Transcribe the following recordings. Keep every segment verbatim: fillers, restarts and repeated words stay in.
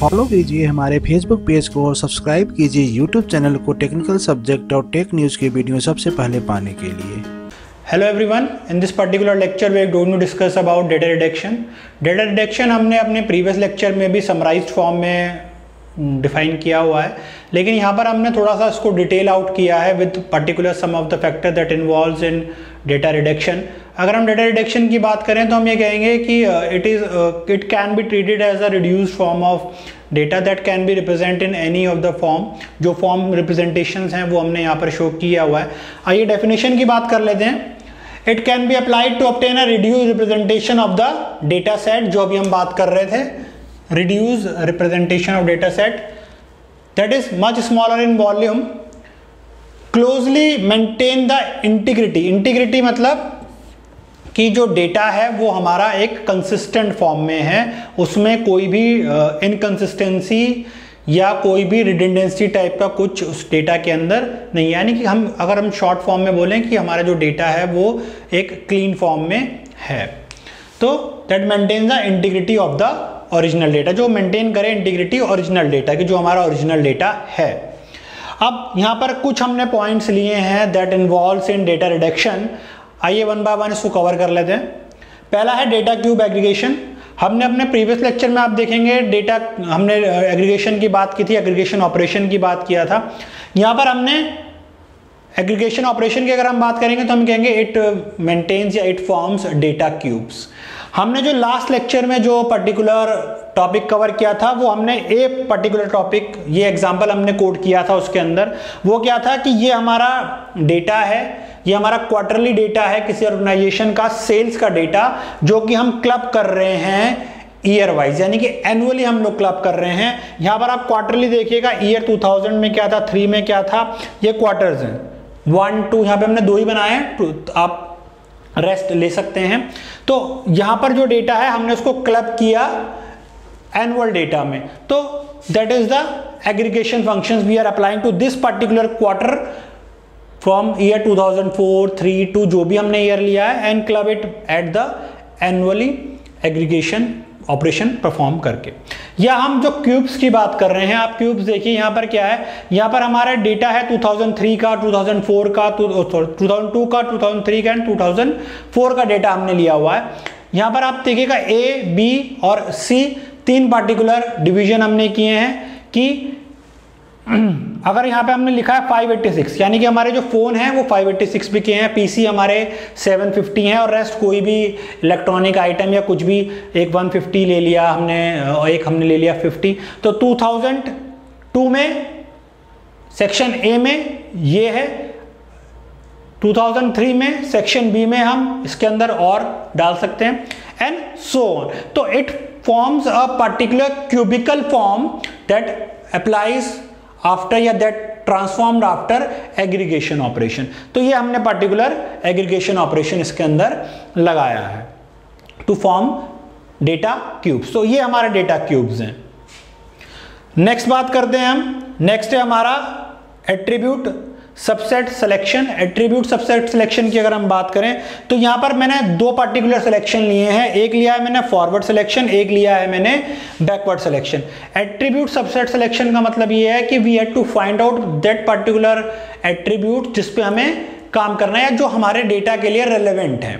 Follow कीजिए हमारे Facebook page को और सब्सक्राइब कीजिए यूट्यूब चैनल को टेक्निकल सब्जेक्ट और टेक न्यूज़ की वीडियो सबसे पहले पाने के लिए। Hello everyone, in this particular lecture we are going to discuss about data deduction. Data deduction हमने अपने प्रीवियस लेक्चर में भी समराइज्ड फॉर्म में डिफाइन किया हुआ है, लेकिन यहाँ पर हमने थोड़ा सा इसको डिटेल आउट किया है with particular some of the factor that involves in data reduction. अगर हम डेटा रिडक्शन की बात करें तो हम ये कहेंगे कि it is it can be treated as a reduced form of data that can be represent in any of the form. जो फॉर्म रिप्रेजेंटेशंस हैं वो हमने यहाँ पर शो किया हुआ है। आइए डेफिनेशन की बात कर लेते हैं। It can be applied to obtain a reduced representation of the data set, जो अभी हम बात कर रहे थे, reduce representation of data set that is much smaller in volume, closely maintain the integrity. Integrity मतलब कि जो डेटा है वो हमारा एक consistent form में है, उसमें कोई भी inconsistency या कोई भी रिडेंडेंसी टाइप का कुछ उस डेटा के अंदर नहीं, यानी कि हम अगर हम शॉर्ट फॉर्म में बोलें कि हमारा जो डेटा है वो एक क्लीन फॉर्म में है। तो that maintains the integrity of the original data, जो मेंटेन करें इंटीग्रिटी ओरिजिनल डेटा की, जो हमारा ओरिजिनल डेटा है। अब यहाँ पर कुछ हमने पॉइंट्स लिए हैं that involves in data reduction. आइए वन बाय वन इसको कवर कर लेते हैं। पहला है डेटा क्यूब एग्रीगेशन। हमने अपने प्रीवियस लेक्चर में आप देखेंगे डेटा हमने एग्रीगेशन की बात की थी, एग्रीगेशन ऑपरेशन की बात किया था। यहाँ पर हमने एग्रीगेशन ऑपरेशन की अगर हम बात करेंगे तो हम कहेंगे इट मेंटेन्स या इट फॉर्म्स डेटा क्यूब्स। हमने जो लास्ट लेक्चर में जो पर्टिकुलर टॉपिक कवर किया था वो हमने एक पर्टिकुलर टॉपिक, ये एग्जांपल हमने कोट किया था उसके अंदर, वो क्या था कि ये हमारा डेटा है, ये हमारा क्वार्टरली डेटा है किसी ऑर्गेनाइजेशन का, सेल्स का डेटा, जो कि हम क्लब कर रहे हैं ईयर वाइज, यानी कि एनुअली हम लोग क्लब कर रहे हैं। यहाँ पर आप क्वार्टरली देखिएगा, ईयर टू थाउज़ेंड में क्या था, थ्री में क्या था, ये क्वार्टर्स हैं, वन टू, यहाँ पे हमने दो ही बनाए हैं, आप रेस्ट ले सकते हैं। तो यहाँ पर जो डेटा है हमने उसको क्लब किया एनुअल डेटा में, तो that is the aggregation functions we are applying to this particular quarter from year two thousand four, three, two, जो भी हमने ईयर लिया है, and club it at the annually aggregation operation perform करके। या हम जो क्यूब्स की बात कर रहे हैं, आप क्यूब्स देखिए यहाँ पर क्या है, यहाँ पर हमारा डेटा है टू थाउज़ेंड थ्री का, टू थाउज़ेंड फोर का, टू थाउज़ेंड टू का, टू थाउज़ेंड थ्री का एंड टू थाउज़ेंड फोर का डेटा हमने लिया हुआ है। यहाँ पर आप देखिएगा ए, बी और सी, तीन पार्टिकुलर डिवीजन हमने किए हैं कि अगर यहाँ पे हमने लिखा है फाइव एट्टी सिक्स, यानी कि हमारे जो फ़ोन हैं वो फाइव एट्टी सिक्स भी किए हैं, पीसी हमारे सेवन फिफ्टी हैं और रेस्ट कोई भी इलेक्ट्रॉनिक आइटम या कुछ भी, एक वन फिफ्टी ले लिया हमने, एक हमने ले लिया फिफ्टी। तो टू थाउज़ेंड टू में सेक्शन ए में ये है, टू थाउज़ेंड थ्री में सेक्शन बी में हम इसके अंदर और डाल सकते हैं एंड सो ऑन। तो it forms a particular cubical form that applies after या that transformed after aggregation operation। तो ये हमने particular aggregation operation इसके अंदर लगाया है to form data cubes। तो ये हमारे data cubes हैं। Next बात करते हैं हम, next है हमारा attribute subset selection। attribute subset selection की अगर हम बात करें तो यहाँ पर मैंने दो particular selection लिए हैं, एक लिया है मैंने forward selection, एक लिया है मैंने backward selection। attribute subset selection का मतलब ये है कि we have to find out that particular attribute जिस पे हमें काम करना है, जो हमारे data के लिए relevant है।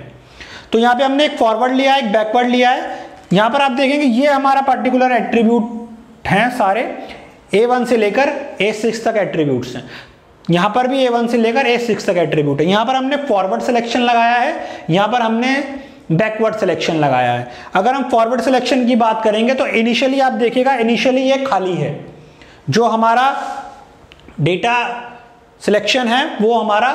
तो यहाँ पे हमने एक forward लिया है, एक backward लिया है। यहाँ पर आप देखेंगे ये हमारा particular attribute हैं सारे, ए वन से लेकर ए सिक्स तक attributes हैं। यहाँ पर भी ए वन से लेकर ए सिक्स तक एट्रीब्यूट है। यहाँ पर हमने फॉरवर्ड सिलेक्शन लगाया है, यहाँ पर हमने बैकवर्ड सिलेक्शन लगाया है। अगर हम फॉरवर्ड सिलेक्शन की बात करेंगे तो इनिशियली आप देखिएगा, इनिशियली ये खाली है, जो हमारा डेटा सिलेक्शन है वो हमारा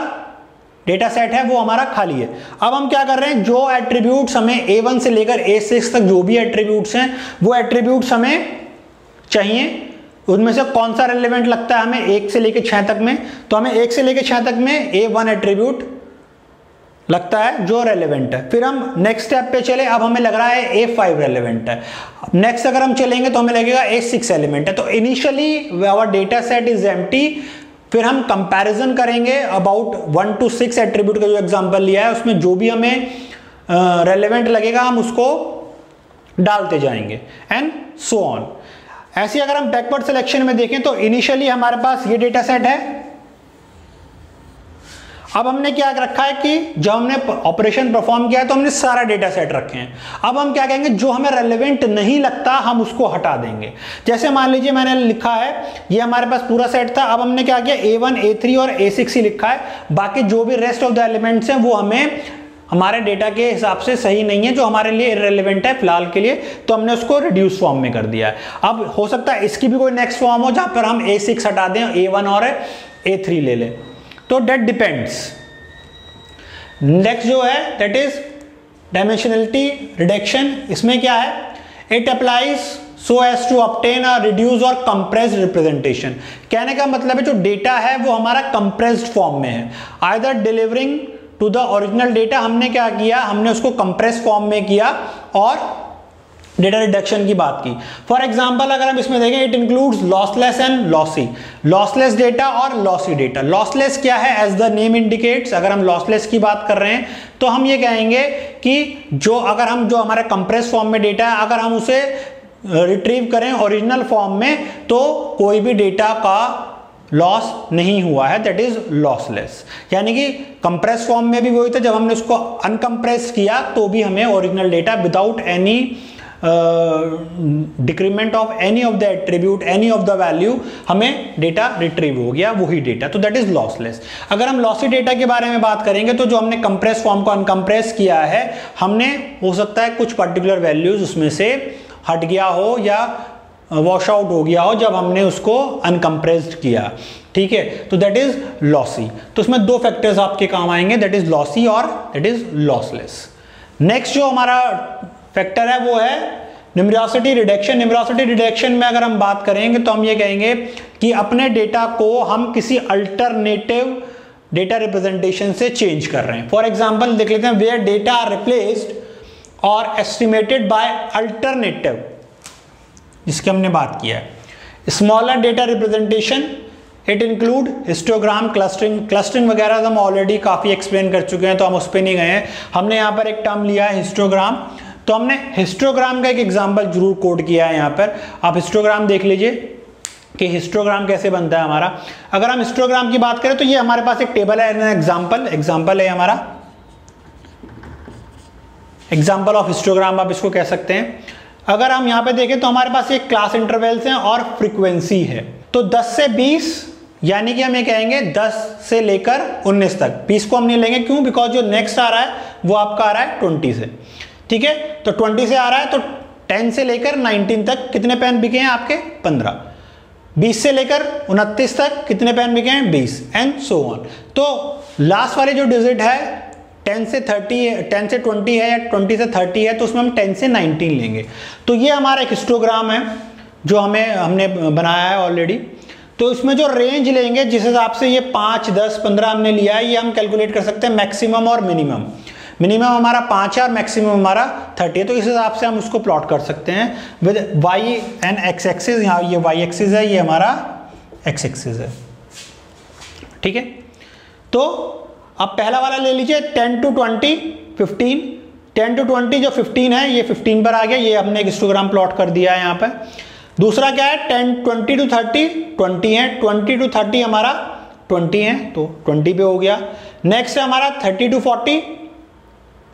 डेटा सेट है वो हमारा खाली है। अब हम क्या कर रहे हैं, जो एट्रीब्यूट्स हमें ए वन से लेकर ए सिक्स तक जो भी एट्रीब्यूट्स हैं वो एट्रीब्यूट्स हमें चाहिए, उनमें से कौन सा रेलेवेंट लगता है हमें एक से लेकर छः तक में, तो हमें एक से लेकर छः तक में ए वन एट्रीब्यूट लगता है जो रेलेवेंट है। फिर हम नेक्स्ट स्टेप पे चले, अब हमें लग रहा है ए फाइव रेलेवेंट है, नेक्स्ट अगर हम चलेंगे तो हमें लगेगा ए सिक्स एलिमेंट है। तो initially our data set is empty, फिर हम कंपेरिजन करेंगे about one two six attribute का जो एग्जाम्पल लिया है, उसमें जो भी हमें रेलेवेंट लगेगा हम उसको डालते जाएंगे एंड सो ऑन। ऐसी अगर हम बैकवर्ड सिलेक्शन में देखें तो इनिशियली हमारे पास ये डेटा सेट है। अब हमने क्या रखा है कि जब हमने ऑपरेशन परफॉर्म किया है तो हमने सारा डेटा सेट रखे हैं। अब हम क्या कहेंगे, जो हमें रेलेवेंट नहीं लगता हम उसको हटा देंगे। जैसे मान लीजिए मैंने लिखा है ये हमारे पास पूरा सेट था, अब हमने क्या किया ए वन, ए थ्री और ए सिक्स ही लिखा है, बाकी जो भी रेस्ट ऑफ द एलिमेंट्स हैं वो हमें हमारे डेटा के हिसाब से सही नहीं है, जो हमारे लिए इररिलेवेंट है फिलहाल के लिए, तो हमने उसको रिड्यूस फॉर्म में कर दिया है। अब हो सकता है इसकी भी कोई नेक्स्ट फॉर्म हो जहां पर हम ए सिक्स हटा दें, ए वन और ए थ्री ले लें, तो डेट डिपेंड्स। नेक्स्ट जो है दैट इज डायमेंशनलिटी रिडक्शन, इसमें क्या है, it applies so as to obtain a reduced or compressed representation। कहने का मतलब है जो डेटा है वो हमारा कंप्रेस्ड फॉर्म में है, either delivering to the original data हमने क्या किया, हमने उसको कंप्रेस फॉर्म में किया और डेटा रिडक्शन की बात की। फॉर एग्जाम्पल अगर हम इसमें देखें, it includes lossless and lossy, lossless data और लॉसी डेटा। लॉसलेस क्या है, एज द नेम इंडिकेट्स, अगर हम लॉसलेस की बात कर रहे हैं तो हम ये कहेंगे कि जो अगर हम जो हमारा कंप्रेस फॉर्म में डेटा है अगर हम उसे रिट्रीव करें ओरिजिनल फॉर्म में तो कोई भी डेटा का लॉस नहीं हुआ है, दैट इज लॉसलेस। यानी कि कंप्रेस फॉर्म में भी वही था, जब हमने उसको अनकंप्रेस किया तो भी हमें original data without any decrement of any of the attribute any of the value हमें डेटा रिट्रीव हो गया वही डेटा, तो दैट इज लॉसलेस। अगर हम लॉसी डेटा के बारे में बात करेंगे तो जो हमने कंप्रेस फॉर्म को अनकंप्रेस किया है, हमने हो सकता है कुछ पर्टिकुलर वैल्यूज उसमें से हट गया हो या वॉश आउट हो गया हो जब हमने उसको अनकंप्रेस्ड किया, ठीक है, तो दैट इज लॉसी। तो उसमें दो फैक्टर्स आपके काम आएंगे, दैट इज लॉसी और दैट इज लॉसलेस। नेक्स्ट जो हमारा फैक्टर है वो है न्यूमरॉसिटी रिडक्शन। न्यूमरॉसिटी रिडक्शन में अगर हम बात करेंगे तो हम ये कहेंगे कि अपने डेटा को हम किसी अल्टरनेटिव डेटा रिप्रेजेंटेशन से चेंज कर रहे हैं। फॉर एग्जाम्पल देख लेते हैं, वेयर डेटा आर रिप्लेस्ड और एस्टिमेटेड बाय अल्टरनेटिव, जिसकी हमने बात किया है। Smaller data representation, it include histogram, clustering clustering वगैरह हम ऑलरेडी काफ़ी एक्सप्लेन कर चुके हैं तो हम उस पर नहीं गए हैं। हमने यहाँ पर एक टर्म लिया है हिस्टोग्राम, तो हमने हिस्टोग्राम का एक एग्जाम्पल जरूर कोड किया है यहाँ पर। आप हिस्टोग्राम देख लीजिए कि हिस्टोग्राम कैसे बनता है हमारा। अगर हम हिस्टोग्राम की बात करें तो ये हमारे पास एक टेबल है, एग्जाम्पल एग्जाम्पल है हमारा, एग्जाम्पल ऑफ हिस्टोग्राम आप इसको कह सकते हैं। अगर हम यहाँ पे देखें तो हमारे पास एक क्लास इंटरवल्स हैं और फ्रीक्वेंसी है, तो दस से बीस, यानी कि हम ये कहेंगे दस से लेकर उन्नीस तक। बीस को हम नहीं लेंगे, क्यों, बिकॉज जो नेक्स्ट आ रहा है वो आपका आ रहा है बीस से, ठीक है, तो बीस से आ रहा है तो दस से लेकर उन्नीस तक कितने पेन बिके हैं आपके, पंद्रह। बीस से लेकर उनतीस तक कितने पेन बिके हैं, बीस, एंड सो ऑन। तो लास्ट वाले जो डिजिट है दस से तीस है, दस से बीस है या बीस से तीस है, तो उसमें हम दस से उन्नीस लेंगे। तो ये हमारा एक हिस्टोग्राम है जो हमें हमने बनाया है ऑलरेडी। तो इसमें जो रेंज लेंगे जिस हिसाब से ये पाँच, दस, पंद्रह हमने लिया है, ये हम कैलकुलेट कर सकते हैं मैक्सिमम और मिनिमम। मिनिमम हमारा पाँच है और मैक्सिमम हमारा तीस है, तो इस हिसाब से हम उसको प्लॉट कर सकते हैं with Y and X axis. यहाँ ये वाई एक्सिस है, ये हमारा एक्स एक्सिस है, ठीक है। तो अब पहला वाला ले लीजिए दस टू बीस, पंद्रह, दस टू बीस जो पंद्रह है ये पंद्रह पर आ गया, ये हमने एक हिस्टोग्राम प्लॉट कर दिया है यहाँ पर। दूसरा क्या है, दस, बीस टू तीस, बीस है, बीस टू तीस हमारा बीस है, तो बीस पे हो गया। नेक्स्ट है हमारा तीस टू चालीस,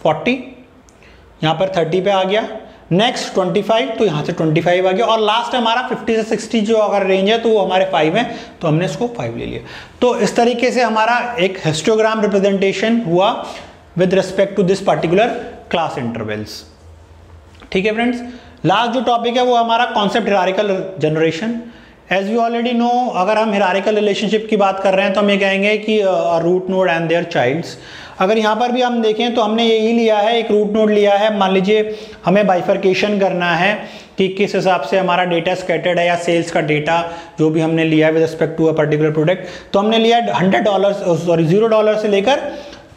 चालीस यहाँ पर तीस पे आ गया। नेक्स्ट पच्चीस, तो यहाँ से पच्चीस आ गया। और लास्ट हमारा पचास से साठ जो अगर रेंज है तो वो हमारे पाँच है, तो हमने इसको पाँच ले लिया। तो इस तरीके से हमारा एक हिस्टोग्राम रिप्रेजेंटेशन हुआ with respect to this particular class intervals, ठीक है फ्रेंड्स। लास्ट जो टॉपिक है वो हमारा concept hierarchical generation. As you already know, अगर हम हायरार्किकल रिलेशनशिप की बात कर रहे हैं तो हम ये कहेंगे कि root node and their childs. अगर यहाँ पर भी हम देखें तो हमने यही लिया है, एक रूट नोड लिया है। मान लीजिए हमें बाइफरकेशन करना है कि किस हिसाब से हमारा डेटा स्कैटर्ड है या सेल्स का डेटा जो भी हमने लिया है with respect to a particular product. तो हमने लिया hundred dollar sorry zero dollar से लेकर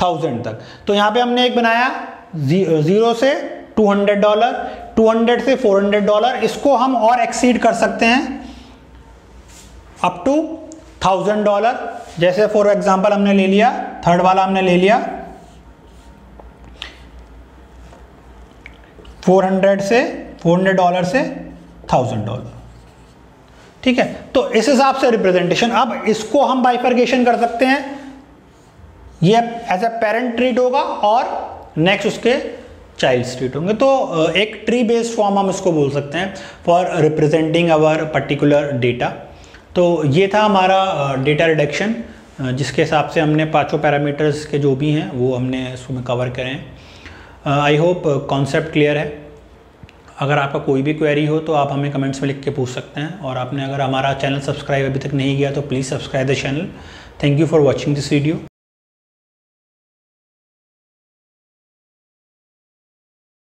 थाउजेंड तक। तो यहाँ पे हमने एक बनाया जीरो से two hundred dollar two hundred से फोर हंड्रेड डॉलर इसको हम और एक्सीड कर सकते हैं अप टू थाउजेंड डॉलर। जैसे फॉर एग्जाम्पल हमने ले लिया थर्ड वाला, हमने ले लिया फोर हंड्रेड से फोर हंड्रेड डॉलर से थाउजेंड डॉलर, ठीक है। तो इस हिसाब से रिप्रेजेंटेशन, अब इसको हम बाइफर्केशन कर सकते हैं, ये एज ए पेरेंट ट्रीट होगा और नेक्स्ट उसके चाइल्ड ट्रीट होंगे। तो एक ट्री बेस्ड फॉर्म हम इसको बोल सकते हैं for representing our particular data. तो ये था हमारा डेटा रिडक्शन, जिसके हिसाब से हमने पांचों पैरामीटर्स के जो भी हैं वो हमने इसमें कवर करें हैं। आई होप कॉन्सेप्ट क्लियर है। अगर आपका कोई भी क्वेरी हो तो आप हमें कमेंट्स में लिख के पूछ सकते हैं, और आपने अगर हमारा चैनल सब्सक्राइब अभी तक नहीं किया तो please subscribe the channel. Thank you for watching this video.